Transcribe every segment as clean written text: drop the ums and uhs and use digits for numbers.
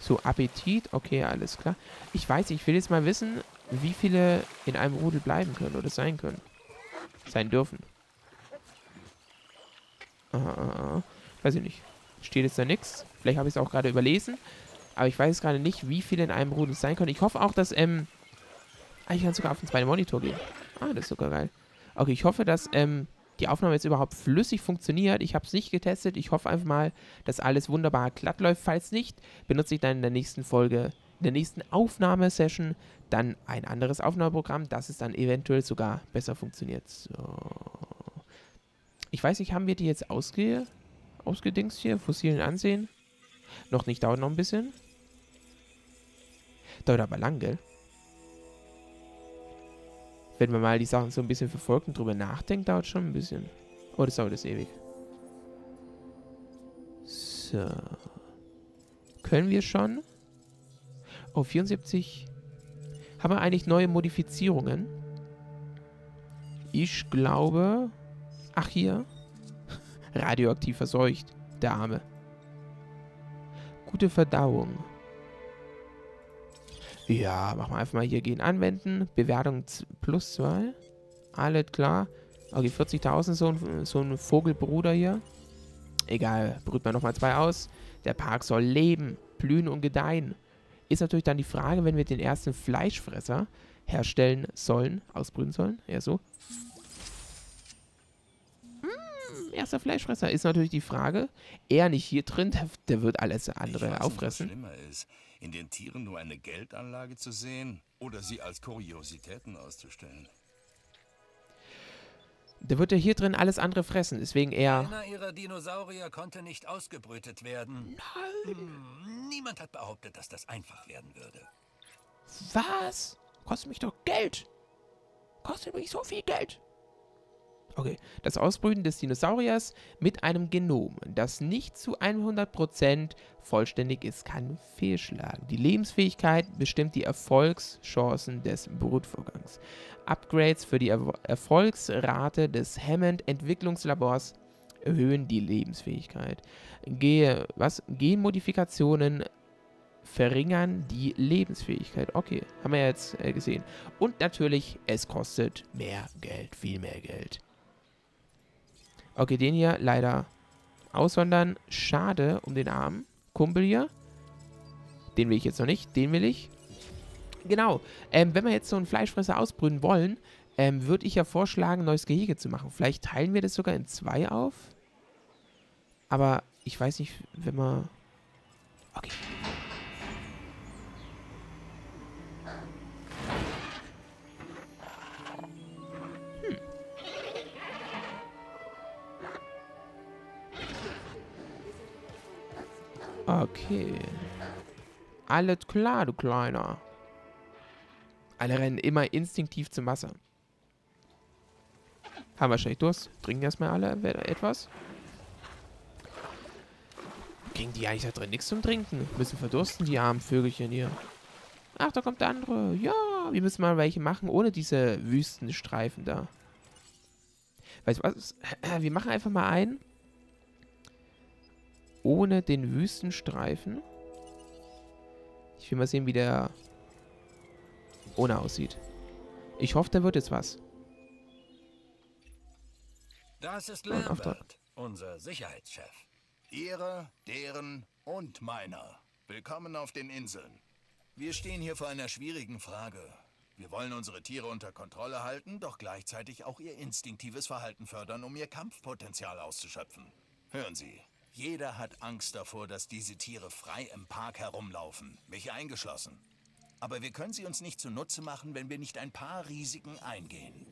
So, Appetit. Okay, alles klar. Ich weiß, ich will jetzt mal wissen, wie viele in einem Rudel bleiben können oder sein können. Sein dürfen. Weiß ich nicht. Steht jetzt da nichts. Vielleicht habe ich es auch gerade überlesen. Aber ich weiß gerade nicht, wie viele in einem Rudel sein können. Ich hoffe auch, dass, ich kann sogar auf den zweiten Monitor gehen. Ah, das ist sogar geil. Okay, ich hoffe, dass, die Aufnahme jetzt überhaupt flüssig funktioniert. Ich habe es nicht getestet. Ich hoffe einfach mal, dass alles wunderbar glatt läuft. Falls nicht, benutze ich dann in der nächsten Folge, in der nächsten Aufnahmesession, dann ein anderes Aufnahmeprogramm, das es dann eventuell sogar besser funktioniert. So. Ich weiß nicht, haben wir die jetzt ausgedingst hier? Fossilen ansehen? Noch nicht, dauert noch ein bisschen. Dauert aber lang, gell? Wenn man mal die Sachen so ein bisschen verfolgt und drüber nachdenkt, dauert schon ein bisschen. Oh, das dauert jetzt ewig. So. Können wir schon? Oh, 74. Haben wir eigentlich neue Modifizierungen? Ich glaube... Ach, hier. Radioaktiv verseucht. Der Arme. Gute Verdauung. Ja, machen wir einfach mal hier gehen. Anwenden. Bewertung plus 2. Alles klar. Okay, 40.000, so ein Vogelbruder hier. Egal, brüht man nochmal 2 aus. Der Park soll leben, blühen und gedeihen. Ist natürlich dann die Frage, wenn wir den ersten Fleischfresser herstellen sollen, ausbrüten sollen, eher so. Erster Fleischfresser ist natürlich die Frage. Er nicht hier drin, der wird alles andere ich weiß auffressen. Nicht, was schlimmer ist, in den Tieren nur eine Geldanlage zu sehen oder sie als Kuriositäten auszustellen. Der wird ja hier drin alles andere fressen, deswegen eher... Einer ihrer Dinosaurier konnte nicht ausgebrütet werden. Nein! Niemand hat behauptet, dass das einfach werden würde. Was? Kostet mich doch Geld! Kostet mich so viel Geld! Okay, das Ausbrüten des Dinosauriers mit einem Genom, das nicht zu 100% vollständig ist, kann fehlschlagen. Die Lebensfähigkeit bestimmt die Erfolgschancen des Brutvorgangs. Upgrades für die Erfolgsrate des Hammond-Entwicklungslabors erhöhen die Lebensfähigkeit. Genmodifikationen verringern die Lebensfähigkeit. Okay, haben wir jetzt gesehen. Und natürlich, es kostet mehr Geld, viel mehr Geld. Okay, den hier leider aussondern. Schade um den armen Kumpel hier. Den will ich jetzt noch nicht, den will ich. Genau, wenn wir jetzt so einen Fleischfresser ausbrüten wollen, würde ich ja vorschlagen, neues Gehege zu machen. Vielleicht teilen wir das sogar in 2 auf. Aber ich weiß nicht, wenn wir... Okay. Okay. Alles klar, du Kleiner. Alle rennen immer instinktiv zum Wasser. Haben wahrscheinlich Durst. Trinken erstmal alle etwas. Kriegen die eigentlich da drin nichts zum Trinken? Müssen verdursten, die armen Vögelchen hier. Ach, da kommt der andere. Ja, wir müssen mal welche machen, ohne diese Wüstenstreifen da. Weißt du was? Wir machen einfach mal einen. Ohne den Wüstenstreifen. Ich will mal sehen, wie der ohne aussieht. Ich hoffe, da wird jetzt was. Das ist Lambert, unser Sicherheitschef. Ihre, deren und meiner. Willkommen auf den Inseln. Wir stehen hier vor einer schwierigen Frage. Wir wollen unsere Tiere unter Kontrolle halten, doch gleichzeitig auch ihr instinktives Verhalten fördern, um ihr Kampfpotenzial auszuschöpfen. Hören Sie. Jeder hat Angst davor, dass diese Tiere frei im Park herumlaufen, mich eingeschlossen. Aber wir können sie uns nicht zunutze machen, wenn wir nicht ein paar Risiken eingehen.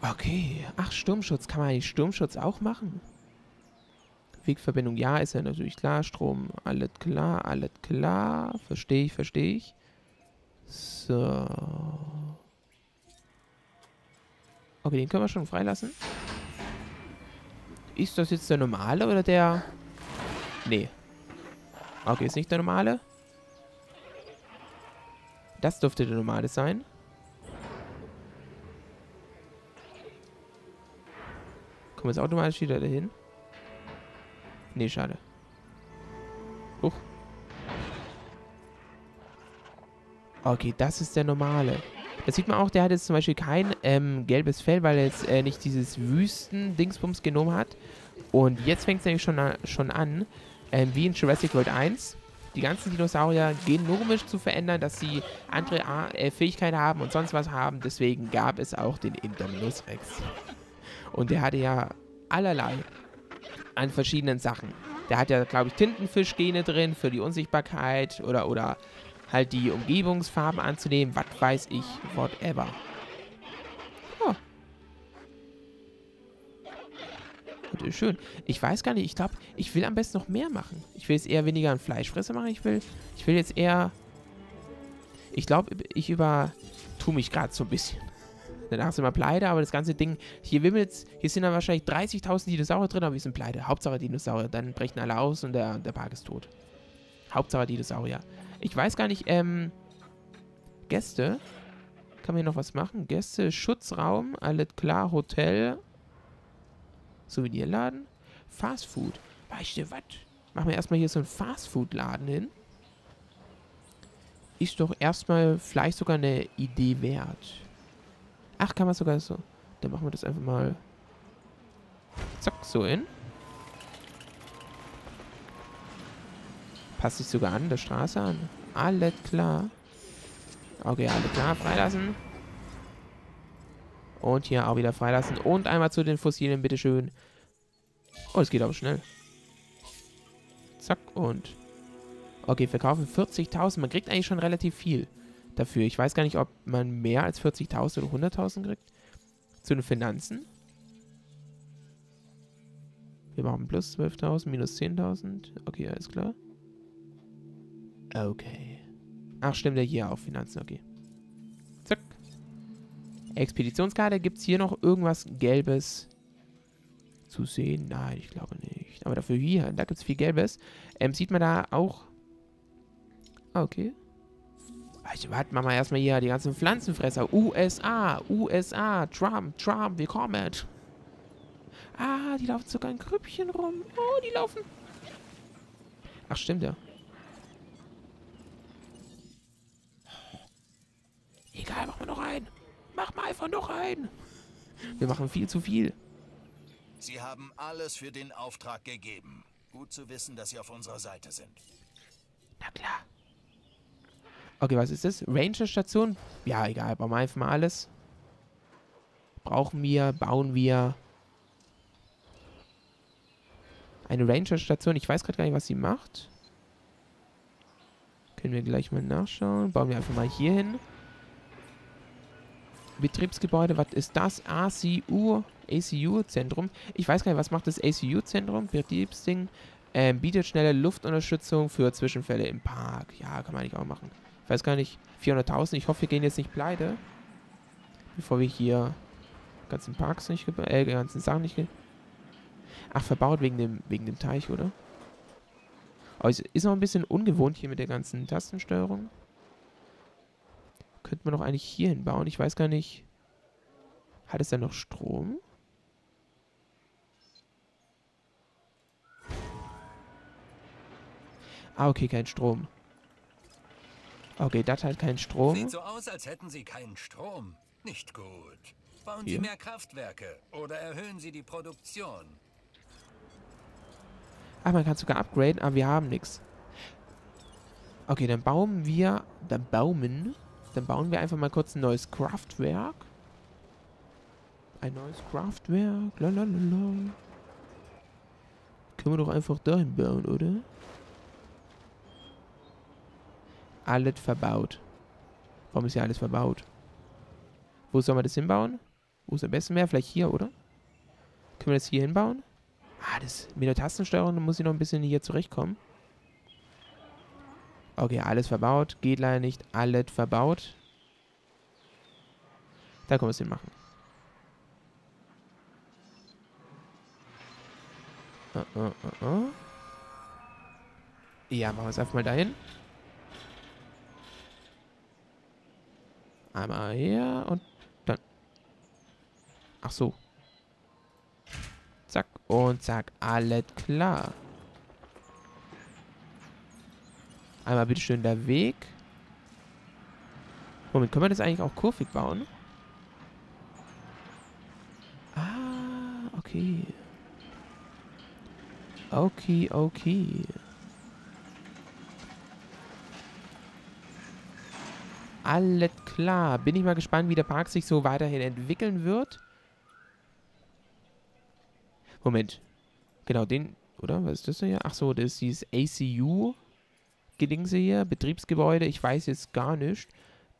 Okay, ach, Sturmschutz. Kann man eigentlich Sturmschutz auch machen? Wegverbindung, ja, ist ja natürlich klar. Strom, alles klar, alles klar. Verstehe ich, verstehe ich. So. Okay, den können wir schon freilassen. Ist das jetzt der normale oder der... Nee. Okay, ist nicht der normale. Das dürfte der normale sein. Kommen wir jetzt automatisch wieder dahin? Nee, schade. Huch. Okay, das ist der normale. Das sieht man auch, der hat jetzt zum Beispiel kein gelbes Fell, weil er jetzt nicht dieses Wüsten-Dingsbums-Genom hat. Und jetzt fängt es nämlich schon an, wie in Jurassic World 1, die ganzen Dinosaurier genomisch zu verändern, dass sie andere Fähigkeiten haben und sonst was haben. Deswegen gab es auch den Indominus Rex. Und der hatte ja allerlei an verschiedenen Sachen. Der hat ja, glaube ich, Tintenfischgene drin für die Unsichtbarkeit oder halt die Umgebungsfarben anzunehmen. Was weiß ich, whatever. Oh. Das ist schön. Ich weiß gar nicht, ich glaube, ich will am besten noch mehr machen. Ich will jetzt eher weniger einen Fleischfresser machen. Ich will jetzt eher... Ich glaube, ich übertue mich gerade so ein bisschen. Danach sind wir pleite, aber das ganze Ding, hier sind dann wahrscheinlich 30.000 Dinosaurier drin, aber wir sind pleite. Hauptsache Dinosaurier, dann brechen alle aus und der Park ist tot. Hauptsache Dinosaurier. Ich weiß gar nicht, Gäste? Kann man hier noch was machen? Gäste, Schutzraum, alles klar, Hotel, Souvenirladen, Fastfood. Weißt du was? Machen wir erstmal hier so einen Fastfood-Laden hin. Ist doch erstmal vielleicht sogar eine Idee wert. Ach, kann man sogar so. Dann machen wir das einfach mal. Zack, so hin. Passt sich sogar an der Straße an. Alles klar. Okay, alles klar. Freilassen. Und hier auch wieder freilassen. Und einmal zu den Fossilien, bitteschön. Oh, es geht aber schnell. Zack und... Okay, verkaufen 40.000. Man kriegt eigentlich schon relativ viel dafür. Ich weiß gar nicht, ob man mehr als 40.000 oder 100.000 kriegt. Zu den Finanzen. Wir machen plus 12.000, minus 10.000. Okay, alles klar. Okay. Ach, stimmt ja hier auf Finanzen, okay. Zack. Expeditionskarte. Gibt es hier noch irgendwas Gelbes zu sehen? Nein, ich glaube nicht. Aber dafür hier, da gibt es viel Gelbes. Sieht man da auch... Okay. Warte, machen wir erstmal hier die ganzen Pflanzenfresser. USA, USA, Trump, Trump, willkommen. Ah, die laufen sogar in Krüppchen rum. Oh, die laufen. Ach, stimmt ja. Egal, machen wir noch einen. Mach mal einfach noch einen. Wir machen viel zu viel. Sie haben alles für den Auftrag gegeben. Gut zu wissen, dass Sie auf unserer Seite sind. Na klar. Okay, was ist das? Ranger-Station? Ja, egal. Bauen wir einfach mal alles. Brauchen wir, bauen wir. Eine Ranger-Station. Ich weiß gerade gar nicht, was sie macht. Können wir gleich mal nachschauen. Bauen wir einfach mal hier hin. Betriebsgebäude. Was ist das? ACU. ACU-Zentrum. Ich weiß gar nicht, was macht das ACU-Zentrum? Betriebsding. Bietet schnelle Luftunterstützung für Zwischenfälle im Park. Ja, kann man eigentlich auch machen. Ich weiß gar nicht, 400.000. Ich hoffe, wir gehen jetzt nicht pleite. Bevor wir hier ganzen Parks nicht ganzen Sachen nicht Ach, verbaut wegen dem Teich, oder? Oh, ist noch ein bisschen ungewohnt hier mit der ganzen Tastensteuerung. Könnte man doch eigentlich hier hinbauen. Ich weiß gar nicht. Hat es denn noch Strom? Ah, okay, kein Strom. Okay, das hat keinen Strom. Sieht so aus, als hätten Sie keinen Strom. Nicht gut. Bauen Sie mehr Kraftwerke oder erhöhen Sie die Produktion. Ah, man kann sogar upgraden, aber wir haben nichts. Okay, dann bauen wir... Dann bauen wir einfach mal kurz ein neues Kraftwerk. Ein neues Kraftwerk. Lalalala. Können wir doch einfach dahin bauen, oder? Alles verbaut. Warum ist ja alles verbaut? Wo soll man das hinbauen? Wo ist am besten mehr? Vielleicht hier, oder? Können wir das hier hinbauen? Ah, das mit der Tastensteuerung muss ich noch ein bisschen hier zurechtkommen. Okay, alles verbaut. Geht leider nicht. Alles verbaut. Da können wir es hinmachen. Ja, machen wir es einfach mal dahin. Einmal her und dann. Ach so. Zack und zack. Alles klar. Einmal bitteschön der Weg. Moment, können wir das eigentlich auch kurvig bauen? Ah, okay. Okay, okay. Alles klar. Bin ich mal gespannt, wie der Park sich so weiterhin entwickeln wird. Moment. Genau, den... Oder? Was ist das denn hier? Ach so, das ist dieses ACU. Gedingse hier. Betriebsgebäude. Ich weiß jetzt gar nicht.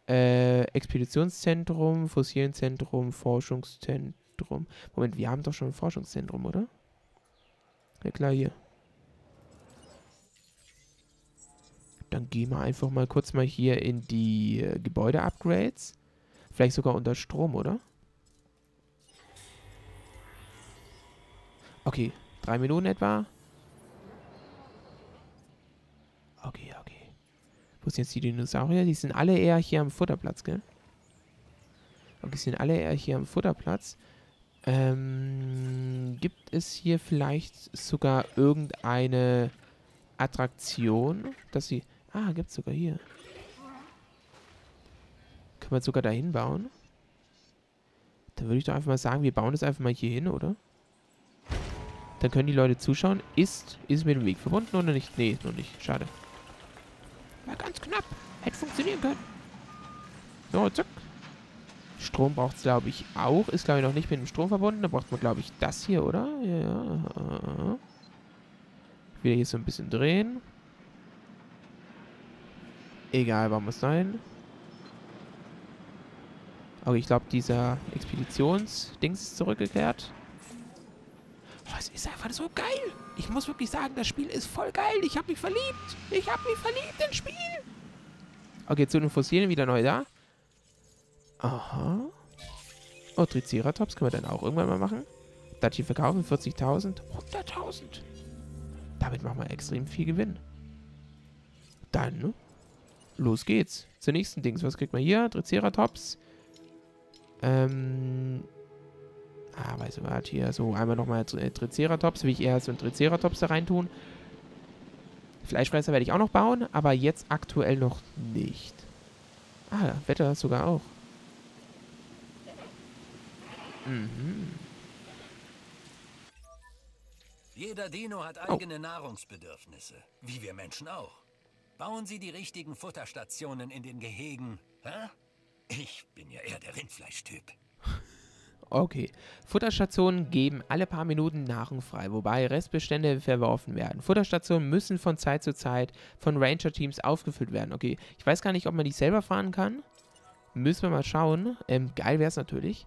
Expeditionszentrum, Fossilenzentrum, Forschungszentrum. Moment, wir haben doch schon ein Forschungszentrum, oder? Ja klar, hier. Dann gehen wir einfach mal kurz mal hier in die Gebäude-Upgrades. Vielleicht sogar unter Strom, oder? Okay, 3 Minuten etwa. Okay, okay. Wo sind jetzt die Dinosaurier? Die sind alle eher hier am Futterplatz, gell? Okay, sind alle eher hier am Futterplatz. Gibt es hier vielleicht sogar irgendeine Attraktion, dass sie... Ah, gibt es sogar hier. Können wir sogar dahin bauen? Dann würde ich doch einfach mal sagen, wir bauen das einfach mal hier hin, oder? Dann können die Leute zuschauen. Ist mit dem Weg verbunden oder nicht? Nee, ist noch nicht. Schade. War ganz knapp. Hätte funktionieren können. So, zack. Strom braucht es, glaube ich, auch. Ist, glaube ich, noch nicht mit dem Strom verbunden. Da braucht man, glaube ich, das hier, oder? Ja. Wieder hier so ein bisschen drehen. Egal, warum es sein. Okay, ich glaube, dieser Expeditionsdings ist zurückgekehrt. Oh, es ist einfach so geil. Ich muss wirklich sagen, das Spiel ist voll geil. Ich habe mich verliebt. Ich habe mich verliebt ins Spiel. Okay, zu den Fossilien wieder neu da. Aha. Oh, Triceratops können wir dann auch irgendwann mal machen. Das hier verkaufen, 40.000. 100.000. Damit machen wir extrem viel Gewinn. Dann, los geht's. Zur nächsten Dings. Was kriegt man hier? Triceratops. Weißt du was, hier so einmal nochmal Triceratops. Will ich eher so einen Triceratops da reintun. Fleischfresser werde ich auch noch bauen, aber jetzt aktuell noch nicht. Ah, Wetter sogar auch. Mhm. Jeder Dino hat eigene Nahrungsbedürfnisse, wie wir Menschen auch. Bauen Sie die richtigen Futterstationen in den Gehegen. Hä? Ich bin ja eher der Rindfleischtyp. Okay. Futterstationen geben alle paar Minuten Nahrung frei, wobei Restbestände verworfen werden. Futterstationen müssen von Zeit zu Zeit von Ranger-Teams aufgefüllt werden. Okay, ich weiß gar nicht, ob man die selber fahren kann. Müssen wir mal schauen. Geil wäre es natürlich.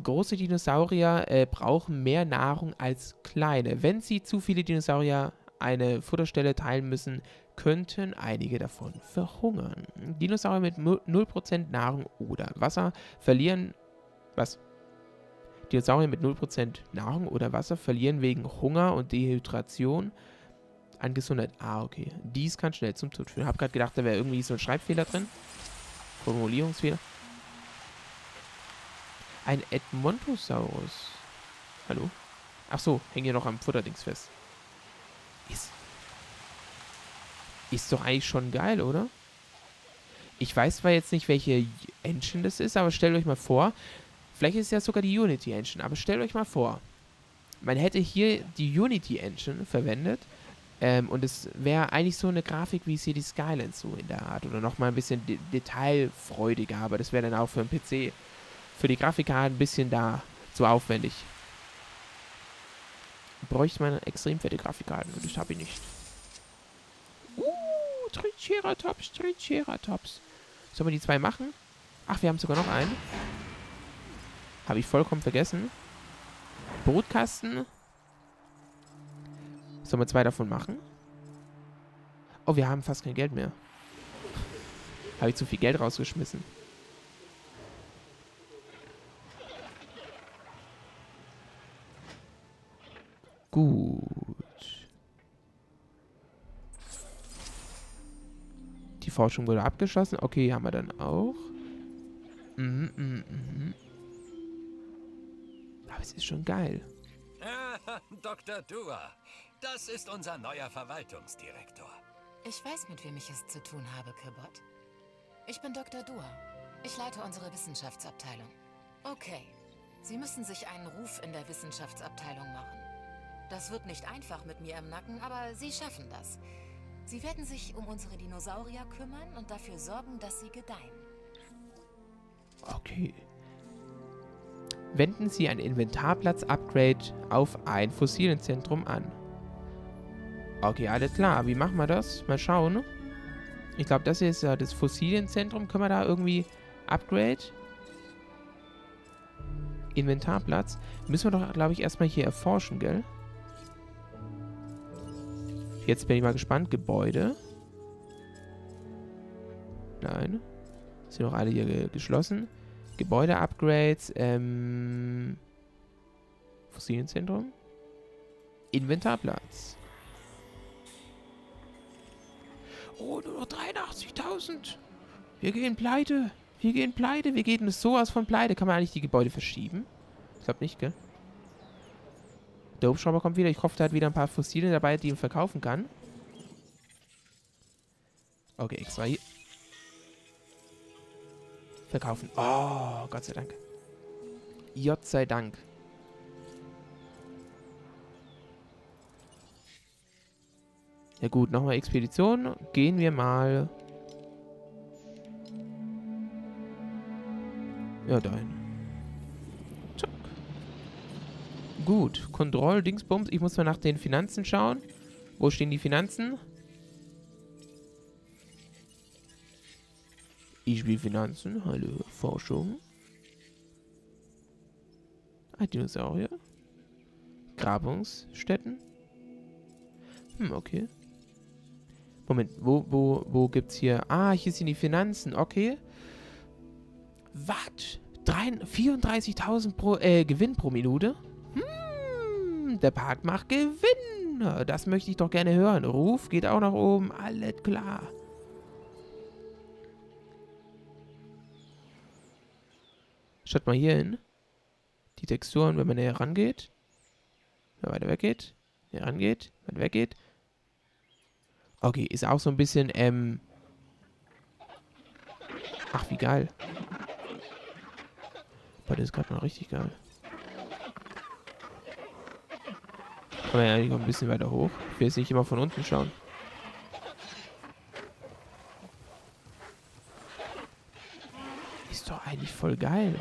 Große Dinosaurier brauchen mehr Nahrung als kleine. Wenn sie zu viele Dinosaurier eine Futterstelle teilen müssen, könnten einige davon verhungern. Dinosaurier mit 0% Nahrung oder Wasser verlieren... Was? Dinosaurier mit 0% Nahrung oder Wasser verlieren wegen Hunger und Dehydration an Gesundheit. Ah, okay. Dies kann schnell zum Tod führen. Ich habe gerade gedacht, da wäre irgendwie so ein Schreibfehler drin. Formulierungsfehler. Ein Edmontosaurus. Hallo? Ach so, hängt hier noch am Futterdings fest. Ist doch eigentlich schon geil, oder? Ich weiß zwar jetzt nicht, welche Engine das ist, aber stellt euch mal vor... Vielleicht ist es ja sogar die Unity Engine, aber stellt euch mal vor, man hätte hier die Unity Engine verwendet und es wäre eigentlich so eine Grafik, wie es hier die Skylands so in der Art oder nochmal ein bisschen detailfreudiger, aber das wäre dann auch für den PC, für die Grafikkarten ein bisschen da zu aufwendig. Bräuchte man extrem fette Grafikkarten und das habe ich nicht. Triceratops, Triceratops. Sollen wir die zwei machen? Ach, wir haben sogar noch einen. Habe ich vollkommen vergessen. Brutkasten. Sollen wir zwei davon machen? Oh, wir haben fast kein Geld mehr. Habe ich zu viel Geld rausgeschmissen. Gut. Die Forschung wurde abgeschlossen. Okay, haben wir dann auch. Aber es ist schon geil. Dr. Dua, das ist unser neuer Verwaltungsdirektor. Ich weiß, mit wem ich es zu tun habe, Kibbot. Ich bin Dr. Dua. Ich leite unsere Wissenschaftsabteilung. Okay. Sie müssen sich einen Ruf in der Wissenschaftsabteilung machen. Das wird nicht einfach mit mir im Nacken, aber Sie schaffen das. Sie werden sich um unsere Dinosaurier kümmern und dafür sorgen, dass sie gedeihen. Okay. Wenden Sie ein Inventarplatz-Upgrade auf ein Fossilenzentrum an. Okay, alles klar. Wie machen wir das? Mal schauen. Ich glaube, das hier ist ja das Fossilienzentrum. Können wir da irgendwie Upgrade? Inventarplatz. Müssen wir doch, glaube ich, erstmal hier erforschen, gell? Jetzt bin ich mal gespannt. Gebäude. Nein. Sind doch alle hier geschlossen. Gebäude-Upgrades. Fossilienzentrum. Inventarplatz. Oh, nur noch 83.000. Wir gehen pleite. Wir gehen pleite. Wir gehen sowas von pleite. Kann man eigentlich die Gebäude verschieben? Ich glaube nicht, gell? Der Hubschrauber kommt wieder. Ich hoffe, der hat wieder ein paar Fossilien dabei, die ihn verkaufen kann. Okay, extra hier. Verkaufen. Oh, Gott sei Dank. Gott sei Dank. Ja gut, nochmal Expedition. Gehen wir mal... Ja, dahin. Zack. Gut, Kontroll, Dingsbums. Ich muss mal nach den Finanzen schauen. Wo stehen die Finanzen? Ich will Finanzen. Hallo, Forschung. Ein Dinosaurier. Grabungsstätten. Hm, okay. Moment, wo gibt's hier? Ah, hier sind die Finanzen, okay. Was? 34.000 Gewinn pro Minute? Hm, der Park macht Gewinn. Das möchte ich doch gerne hören. Ruf geht auch nach oben, alles klar. Schaut mal hier hin. Die Texturen, wenn man näher rangeht. Wenn man weiter weggeht. Näher rangeht. Weiter weggeht. Okay, ist auch so ein bisschen, Ach, wie geil. Boah, das ist gerade mal richtig geil. Kann man ja eigentlich noch ein bisschen weiter hoch. Ich will jetzt nicht immer von unten schauen. Ist doch eigentlich voll geil.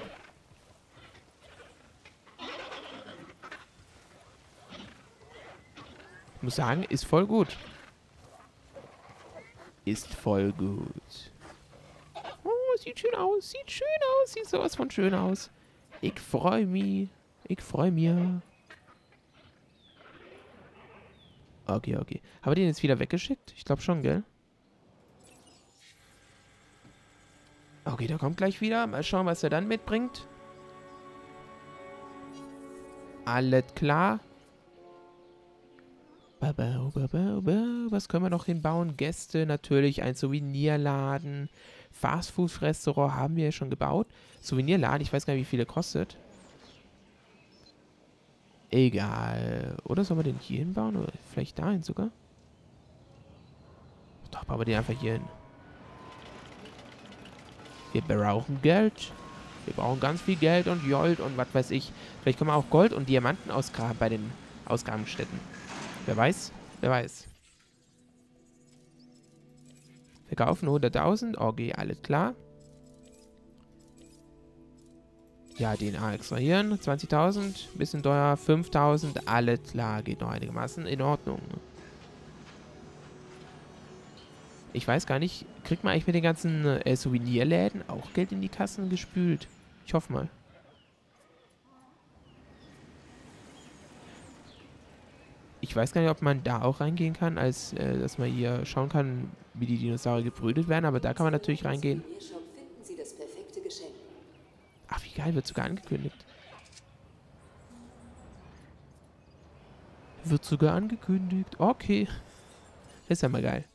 Ich muss sagen, ist voll gut. Ist voll gut. Oh, sieht schön aus. Sieht schön aus. Sieht sowas von schön aus. Ich freue mich. Ich freue mich. Okay, okay. Haben wir den jetzt wieder weggeschickt? Ich glaube schon, gell? Okay, der kommt gleich wieder. Mal schauen, was er dann mitbringt. Alles klar. Was können wir noch hinbauen? Gäste natürlich, ein Souvenirladen, Fastfood-Restaurant haben wir ja schon gebaut. Souvenirladen, ich weiß gar nicht, wie viel der kostet. Egal. Oder sollen wir den hier hinbauen? Oder vielleicht dahin sogar? Doch, bauen wir den einfach hier hin. Wir brauchen Geld. Wir brauchen ganz viel Geld und Gold und was weiß ich. Vielleicht können wir auch Gold und Diamanten ausgraben bei den Ausgabenstätten. Wer weiß? Wer weiß. Verkaufen 100.000. Okay, alles klar. Ja, DNA extrahieren. 20.000. Bisschen teuer. 5.000. Alles klar. Geht noch einigermaßen in Ordnung. Ich weiß gar nicht. Kriegt man eigentlich mit den ganzen Souvenirläden auch Geld in die Kassen gespült? Ich hoffe mal. Ich weiß gar nicht, ob man da auch reingehen kann, als dass man hier schauen kann, wie die Dinosaurier gebrütet werden, aber da kann man natürlich reingehen. Ach, wie geil, wird sogar angekündigt. Wird sogar angekündigt. Okay. Das ist ja mal geil.